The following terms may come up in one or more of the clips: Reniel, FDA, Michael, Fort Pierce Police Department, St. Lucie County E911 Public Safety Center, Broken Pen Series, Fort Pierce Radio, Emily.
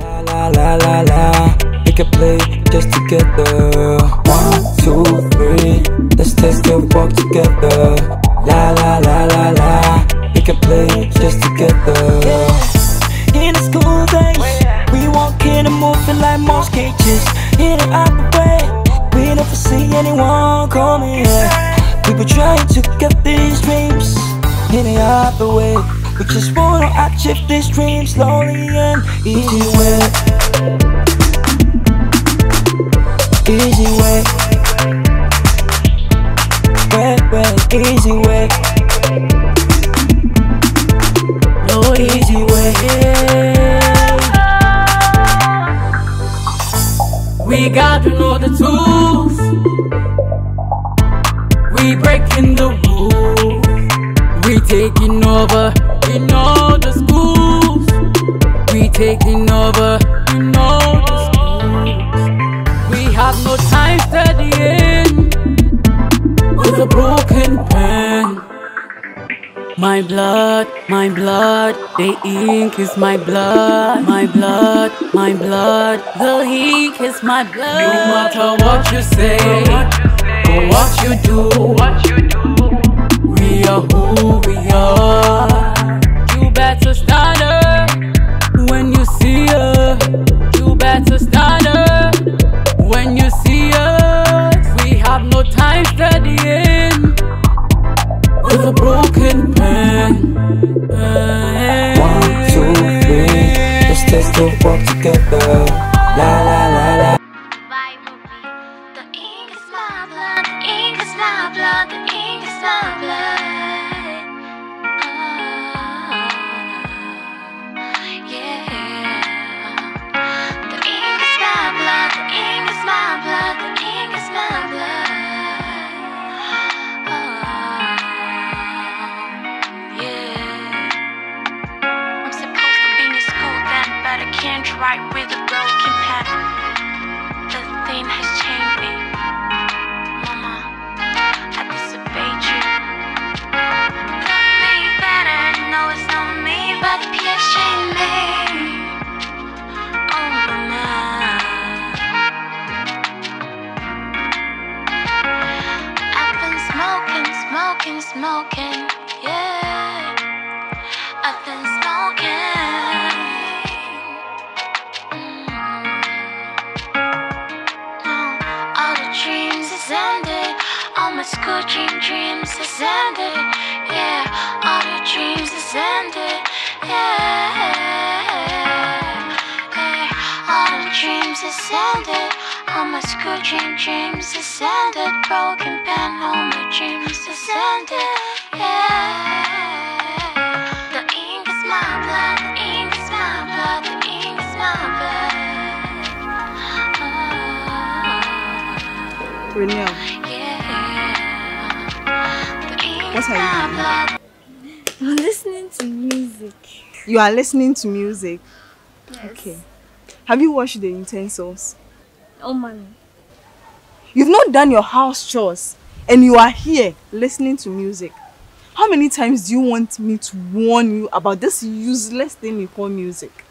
La la la la, pick a play just together. 1, 2, 3, let's test and walk together. La la la la la, pick a play just together. Yeah. In the school days, we walk in and moving like mouse cages. In the upper way, we never see anyone coming here. People trying to get these dreams. In the upper way, we just wanna achieve this dream slowly and easy way. Easy way. Easy way. No easy way. We got to know the tools. We breaking the rules. We taking over. You know the schools. We taking over. You know the schools. We have no time studying with a broken pen. My blood, the ink is my blood. My blood, my blood, the ink is my blood. No matter what you say or what you do, we are who we are. You better stand up when you see her. You better stand up when you see us. We have no time studying with a broken pen. 1, 2, 3, let's test and walk together. La la la la. The ink is my blood. The ink is my blood. The ink is my blood. Right with a broken pen. The thing has changed me. Mama, I disobeyed you. Know me better. No, it's not me, but Pierre shamed me. Oh, Mama. I've been smoking, smoking, smoking. Yeah, I've been smoking. School dreams is ended. Yeah, all the dreams is ended. Yeah, all the dreams is ended. All my school dreams is ended. Broken pen, all my dreams is ended. Yeah, the ink is my blood. The ink is my blood. The ink is my blood. Reniel. What are you doing? I'm listening to music. You are listening to music? Yes. Okay. Have you washed the utensils? Oh, man. You've not done your house chores and you are here listening to music. How many times do you want me to warn you about this useless thing you call music?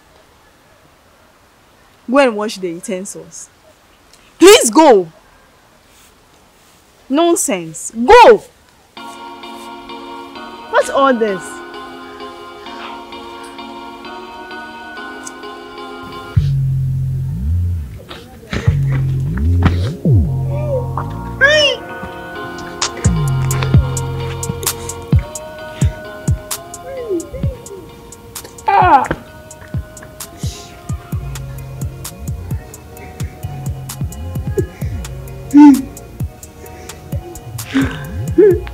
Go and wash the utensils. Please go. Nonsense. Go. What's all this? Ah.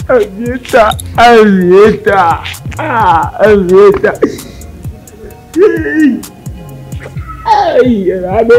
Avieta, Avieta, ah, Avieta. Ay, rabe.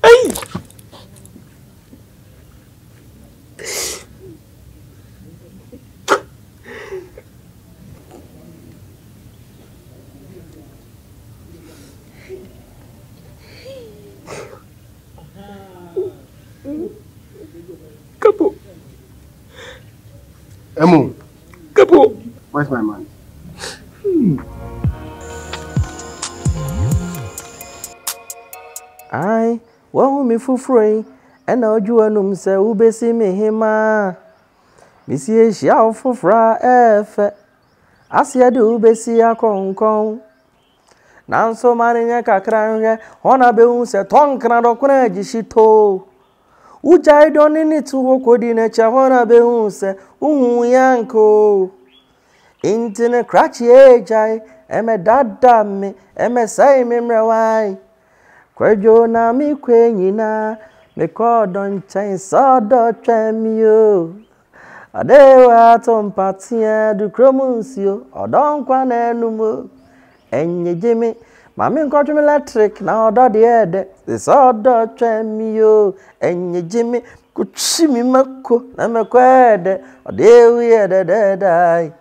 Hey! Kapu! Emu! Kapu! Where's my man? Aye. Well, me for free, and now you are no say who bessie me hima. Missy, she out for fra F. I see I do bessie a con con. Now so many a cacranga, honor beams a tongue crowd of quenage she told. Which I don't need to walk with in a chavona beams, yanko. Into a crutchy age, I am a dad damn, am a same memory. Kwajo na mi kwenyina me kodon chain sodo twemio adewa tompatia du kromuncio odon kwana enumo enyejimi mami nkotwe electric na odo de ede sodo twemio enyejimi kuchimi mako na mekwede odewi ede dedai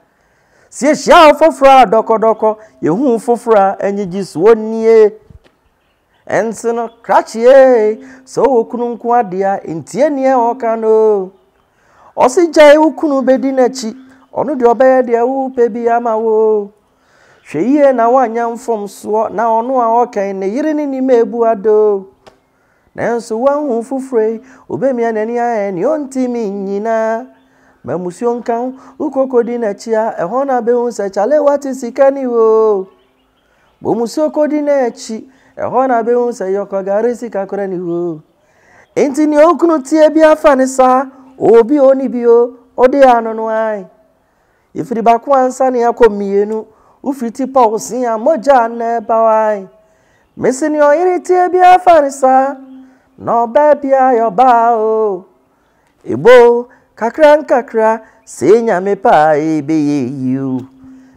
sie sha fofra dokodoko yehu fofra enyejisuo nie and so no crash ye, so kunun quadia, in tienia or cano. Osija ukunu bedinachi, or no your bed, ya woo, baby ama woo. She ye na one young from swat now no our kind, a yearin in the mebuado. Nanso one who for free, obey me and any and yon teaming yina. Mamusion count, ukoko dinachia, a honor bones, a chale what is he can you? Bomusoko dinachi. A honor beams a yoko garisika current who. Ain't in your canoe tear be a fanny, sir, or be only beau, or they are no why. If the back one sunny a come me, who fifty paws see a moja never. Missing your any tear be a fanny, sir, no baby, I your bow. A bow, cacran cacra, saying ya may pie be you.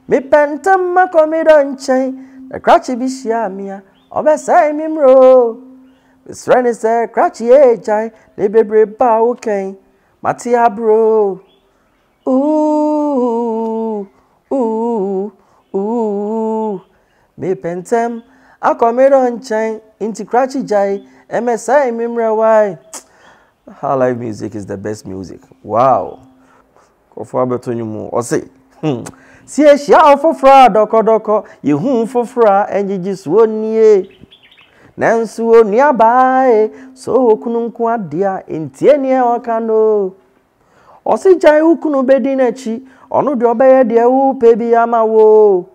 Me pantama come don't chain, the crutchy be shamia. Obesai mimro. This friend is a crutchy age, I never bow cane. Matia bro. Ooh. Me pentem, I come on chain into crutchy jay, MSI mimra why. Her live music is the best music. Wow. Kofuabe Tonyumu, or say, see, she out for fra, doko, you whom for fra, and you just won ye. Nansu nearby, so kununqua dear, in tienia or cano. Or see, Jai ukunu bedinachi, or no do obey dear, woo, baby, ama woo.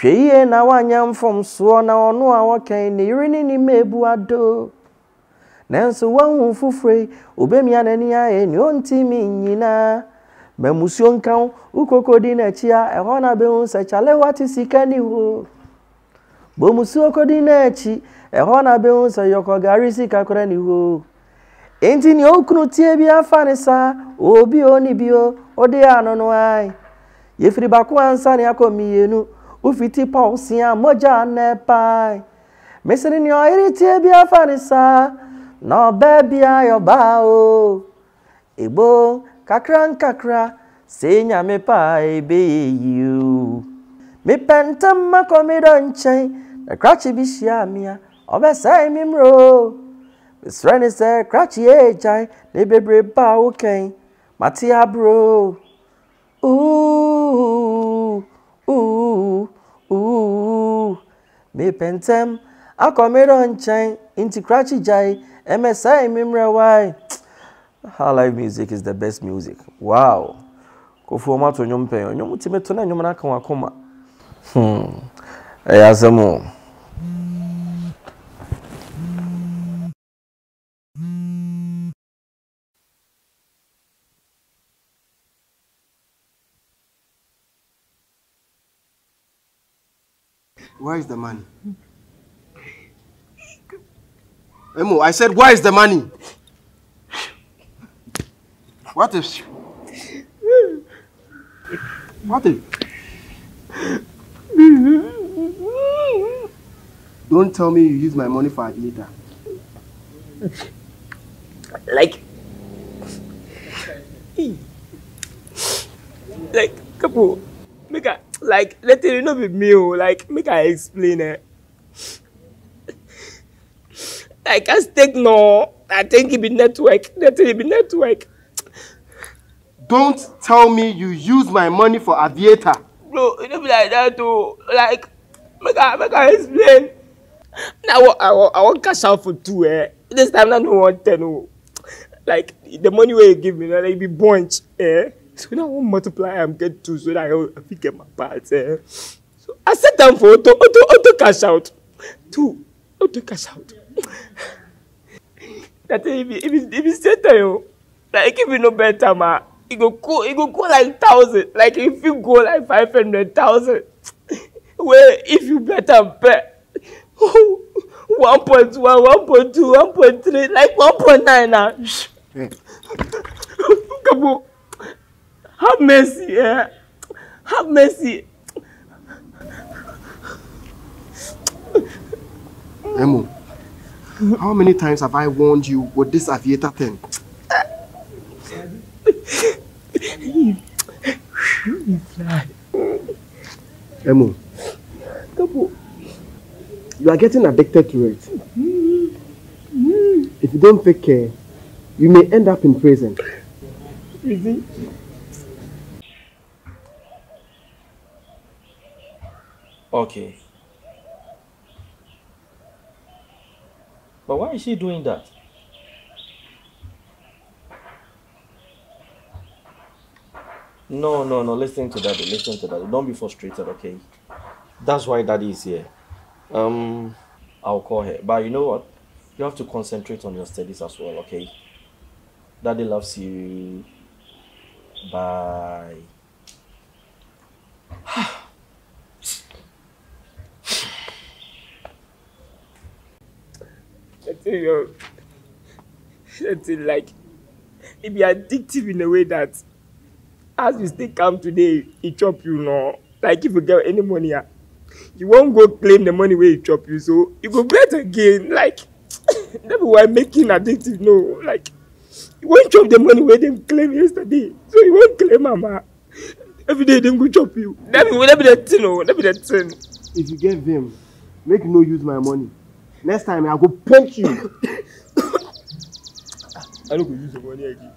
She and our young from swan or no our cane, urinin in mebuado. Nansu one for free, obey me and any eye, and yon teaming yina. Memusion count, Ukoko dinner chia, a honor bones, a chalewati sikani woo. Bomusoko dinner chi, a honor bones, a yoko garisika current woo. Ain't in your cnutia be a fanny, sir, or be only beau, or they are no why. If the back one sunny a come me, you know, Ufiti Pausia, Moja nepai. Messing in your irritate be a fanny, sir, no baby, I your bow. A bow. Kakran kakra, senya me pie be you. Me pentamma come don't chain, The crutchy be shamia, or best I mean row. Miss Rennie said, crutchy age, I they be brave bow cane. Matia bro. Ooh, ooh, ooh. Me pentem, I come on chain into crutchy jay, and miss I mean why. Her live music is the best music. Wow. Kofoma to nyompe, nyomutimete na nyomana kwa koma. Ayazamo. Where is the money? Emo, I said, where is the money? What if? What if? Don't tell me you use my money for a later. Like, couple, make a, like, let it not be me, like, make I explain it. Like, I think no, I think it be network, let it be network. Don't tell me you use my money for aviator. Bro, it don't be like that too. Like, make I explain. Now I want cash out for two, eh? This time I don't want 10, oh. Like, the money where you give me, like, be bunch, eh? So now I won't multiply, I'm get two, so that I will get my parts, eh? So I set down for auto cash out. Two, auto cash out. That if you set down, yo, like, if you know better, ma. It go like 1,000. Like if you go like 500,000, well, if you better bet 1.1, 1.2, 1.3, like 1.9 now. Kabu, have mercy, yeah. Have mercy. Emo, how many times have I warned you with this aviator thing? Emo, you are getting addicted to it. If you don't take care, you may end up in prison. Easy. Okay. But why is she doing that? No, listen to Daddy, Don't be frustrated, okay? That's why Daddy is here. I'll call her. But you know what? You have to concentrate on your studies as well, okay? Daddy loves you. Bye. I think, like, it'd be addictive in a way that as you still come today, it chop you now. Like if you get any money, you won't go claim the money where it chop you, so you go bet again. Like that's why making addictive no. Like you won't chop the money where they claim yesterday, so you won't claim mama. Every day they go chop you. That be the thing. If you get them, make no use my money. Next time I go punch you. I don't go use the money again.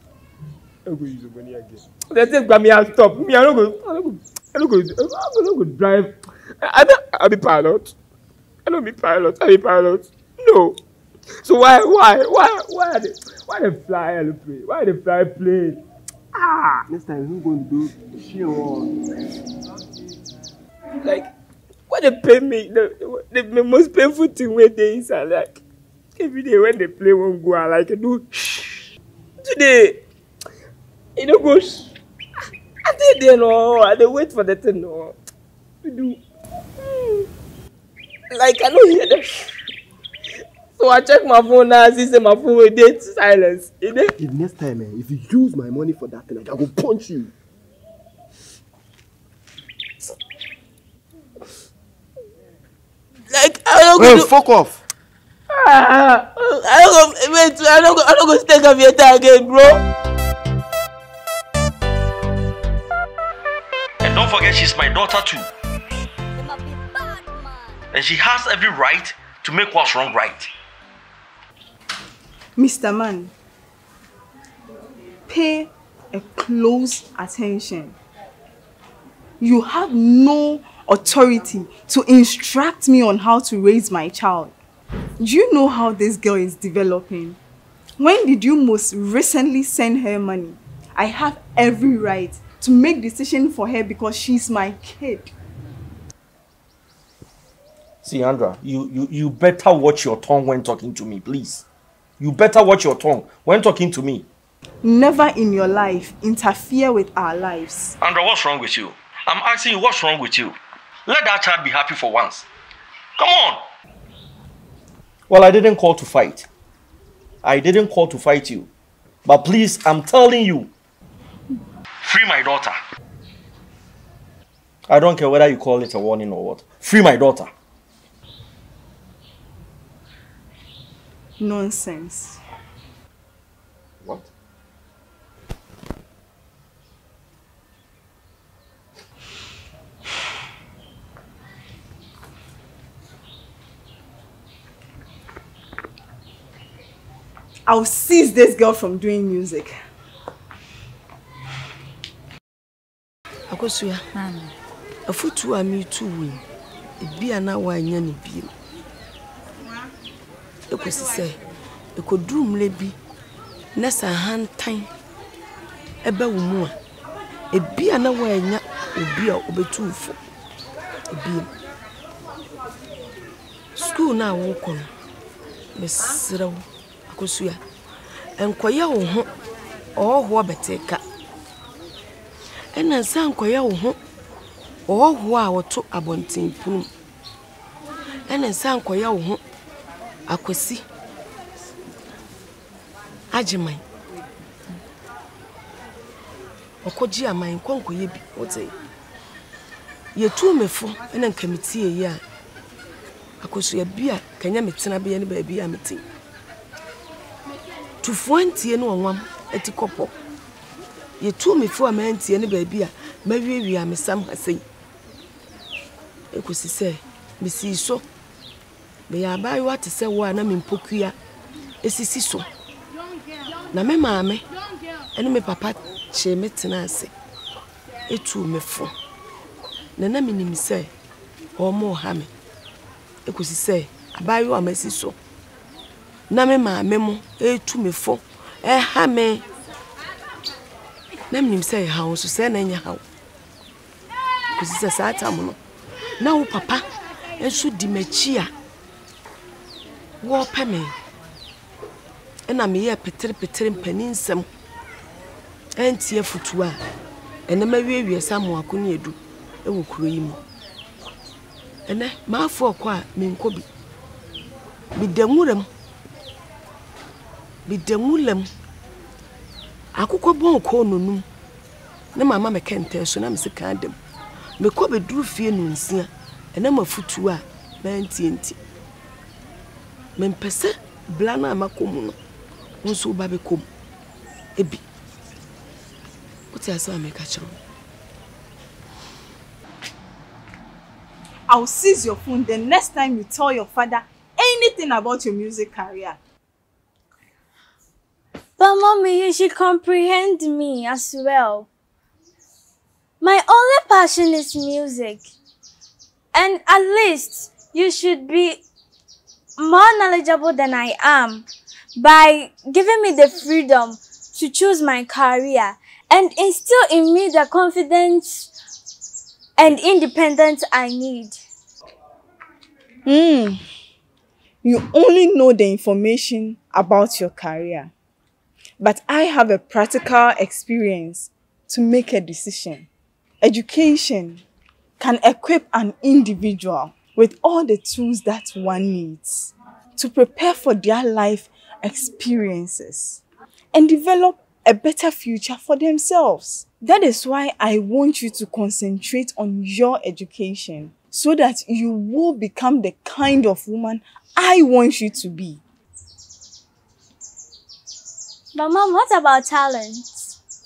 I'm going to use the money again. They say, "Grab me and stop me. I don't go drive. I'll be pilot. I don't be pilot. I'll be pilot. No. So why they fly airplane? Why they fly plane? Ah. Next time who's going to do shit on? Like, why they pay me? The most painful thing where they is like every day when they play one go, I like do shh today. You know, go. I think they know. I don't wait for the thing. No, to do. Like I don't hear them. So I check my phone now. See, say my phone with dead silence. You know? If next time, man, if you use my money for that thing, I will punch you. Like I don't go. Well, fuck off. I don't go stake up your time again, bro. Don't forget, she's my daughter too. and she has every right to make what's wrong right. Mr. Man, pay a close attention. You have no authority to instruct me on how to raise my child. Do you know how this girl is developing? When did you most recently send her money? I have every right to make decisions for her because she's my kid. See, Andra, you better watch your tongue when talking to me, please. You better watch your tongue when talking to me. Never in your life interfere with our lives. Andra, what's wrong with you? I'm asking you, what's wrong with you? Let that child be happy for once. Come on! Well, I didn't call to fight. I didn't call to fight you. But please, I'm telling you. Free my daughter. I don't care whether you call it a warning or what. Free my daughter. Nonsense. What? I'll cease this girl from doing music. Akosuya, afutu ami tu we. Ebi ana wa anya ni bi. Ekosise, ekodru mlebi na sa hantan ebe wo mu a. Ebi ana wa anya obi a obetufo. Ebi. School na wo kon. Mesrew. Akosuya enkoye wo ho oho beteka ena san koye wo ho oho a woto abonten pum ena san koye wo ho akosi ajiman okoji aman konkoye bi wote yetu mefo ena nkamitie ye a akosuya bia kanya metena be ye ne ba bia meten to fwantie no onwam etikopo ye tu me fo amantie ne baabia mawiwi a mesam hasen ekosise mesi so me ya bai wat se wo ana mempokua esisi so na me maame ene me papa che metena ase etu me fo na na minim se o mo ha me ekosise abai wo amesi so na me maame mo etu me fo ha me na me nim say ha wo so say na nya ha wo kusisa sa ta mo na wo papa ensu di machi a wo pa me na me ye petere mpaninsam anti afutu a ene ma wiewie samu akon edu ewo kuro yi mo ene ma afo okwa me nkobi bidanguram bidangulam akukwa bonko nonum na mama mekente so na mesika adam mekọ beduru fie no nsia ena mafutu a na antienti mempese blana amakomu no nso ba bekom ebi uti asa meka chiro. I'll seize your phone the next time you tell your father anything about your music career. But mommy, you should comprehend me as well. My only passion is music. And at least you should be more knowledgeable than I am by giving me the freedom to choose my career and instill in me the confidence and independence I need. You only know the information about your career. But I have a practical experience to make a decision. Education can equip an individual with all the tools that one needs to prepare for their life experiences and develop a better future for themselves. That is why I want you to concentrate on your education so that you will become the kind of woman I want you to be. But mom, what about talents?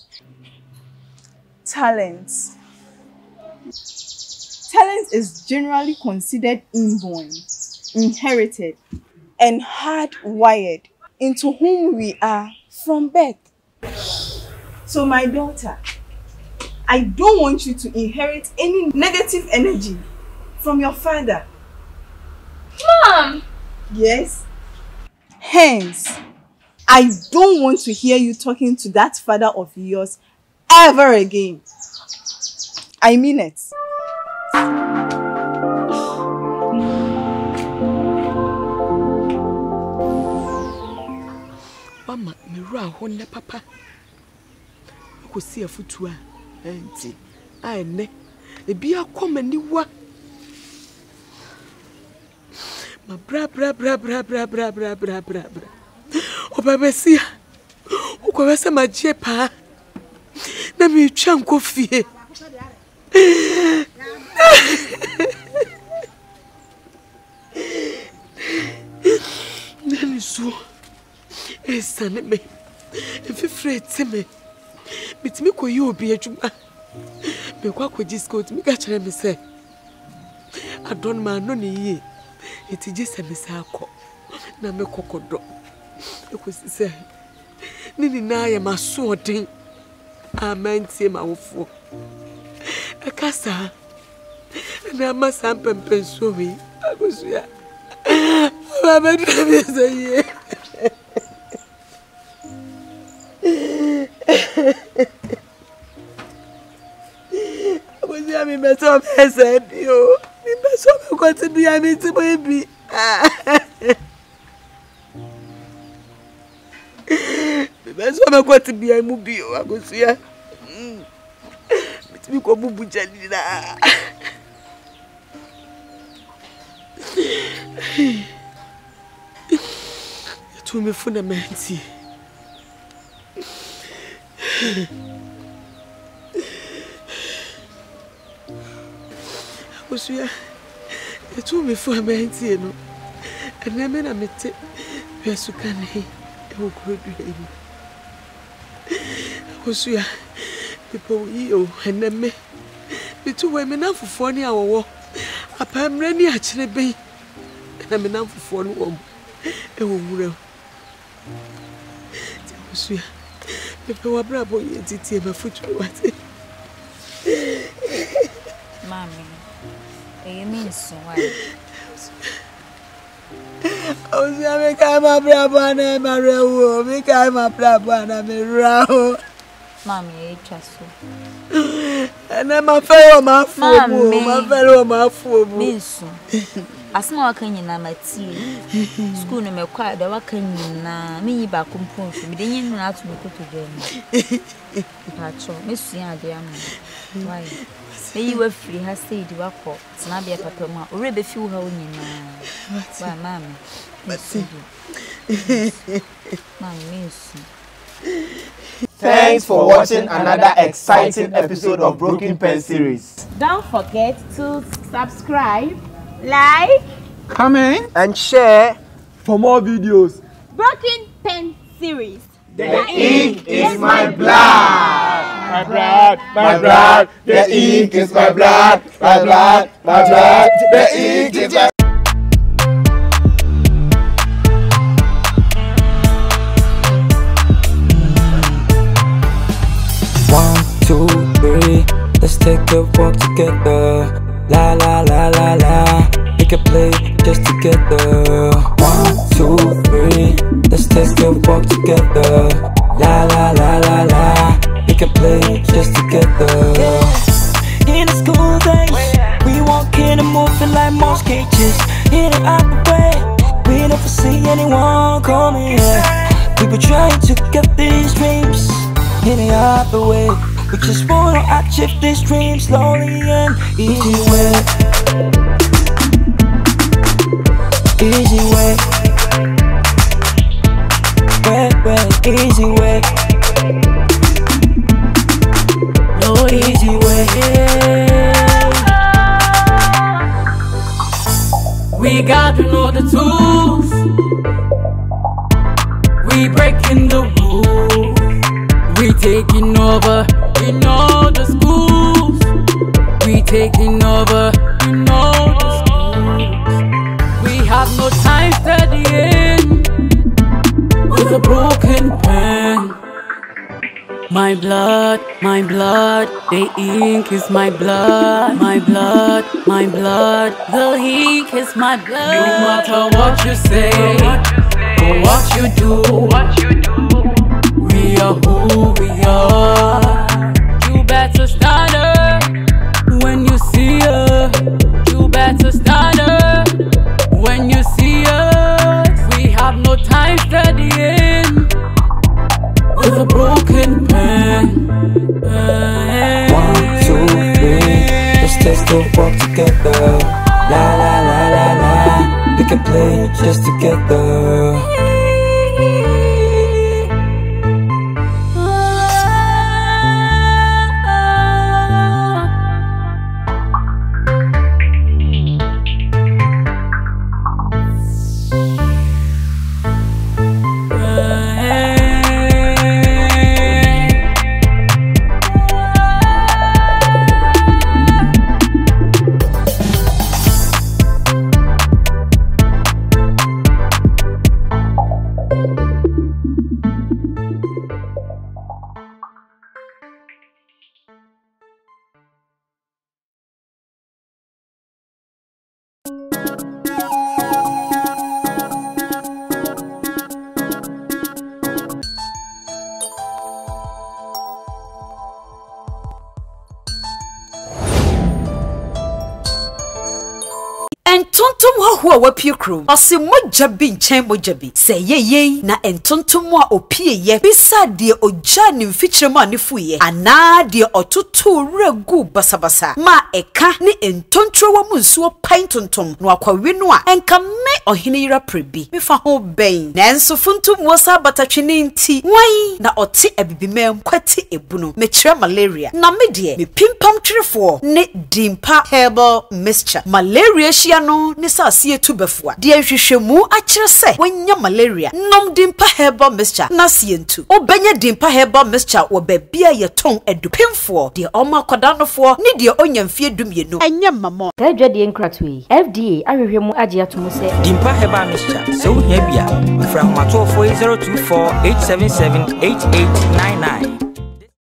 Talents? Talent is generally considered inborn, inherited, and hardwired into whom we are from birth. So my daughter, I don't want you to inherit any negative energy from your father. Mom! Yes? Hence, I don't want to hear you talking to that father of yours ever again. I mean it. Mama, Mira, Honda, Papa. I could see a futua, Auntie. I ne, the beer come and you work. Ma bra bra bra bra bra bra bra bra bra bra. O baba sia. O kwa wesa maje pa. Na mi twa nkofie. Na mi so. Esa ne me. Efifre ti me. Mi ti mi koyi obi adwuma. Me kwa kwaji scout mi ka chere mi se. Adon ma no ne ye. It is just a missako. Namekokodo. It was said, Nina, I am a swording. I meant him out for a cassa. And I must amp and pencil me. I was here. I'm a travis a year. I was having myself as I do. So I'm going to be a little baby. That's what I'm going to be a movie. I go see ya. It's because Bubu Jalila. It will be fundamental. I go see ya. It will be for me, and I mean, I met it. Yes, you can hear it will go to him. Hosea, the poor eo, and then me. The two women are for 4 hour walk. A pam ready actually be, and I'm enough for 1 hour. It will grow. Hosea, the poor bravo, you did see my foot. Mammy. You mean so? I was never come up, Rabana, my row, become up, Rabana, my row. Mammy, trust you. And I'm a fellow, my fool, my fellow, my fool, Miss. A small canyon, I'm at sea. School, I'm a quiet, the canyon, me back home, we didn't know how to go to them. That's all, Miss Yandia. Why? You were free, has stayed you up for Snabia Papa, already few home in my mammy. But see, my miss. Thanks for watching another exciting episode of Broken Pen Series. Don't forget to subscribe, like, comment, and share for more videos. Broken Pen Series. The ink is my blood. My blood, my blood, the ink is my blood, my blood, my blood, the ink is my blood. One, two, three, let's take a walk together. La la la la la, we can play just together. One, two, three, let's take a walk together. La la la la la. We can play just together. Yeah. In the school days, we walking and moving like mouse cages. In the upper way, we never see anyone coming here. We were trying to get these dreams. In the upper way, we just wanna achieve these dreams slowly and easy way. Easy way. Easy way. Easy way. We got to know the tools. We breaking the rules. We taking over in all the schools. We taking over. in with a broken pen. My blood, the ink is my blood. My blood, my blood, the ink is my blood. No matter what you say, or what you do, we are who we are. You better stand up when you see her. You better stand up when you see us. We have no time studying with a broken pen. 1, 2, 3, let's go walk together. La la la la la, we can play just together. Wapukru, or say mojabi in chambojabi, say ye, na entontumwa o pie ye, beside dear o janim feature manifuye, and na dear or tutu regu basabasa, ma eka ni entontro wamunsuo pintontum, nwakwa winwa, and come or hinira prebi, mifa ho bain, nanso funtum wasa batachinin tea, wai, na oti ebibimem kwati ebunu, metra malaria, na medie, mi pimpam 3-4, ne dimpa herbal mixture, malaria shiano, nisa siye before the Ashishemu actually say when your malaria nom dimpa herbal mixture nasientu o benya dimpa herbal mixture wo bebia ye ton edupemfo de oma kwadanofo ni de onyamfie dumienu enya mamo tadwa de enkratwe FDA ahwehwemu agye atomo se dimpa herbal mixture so hia bia from 2480248778899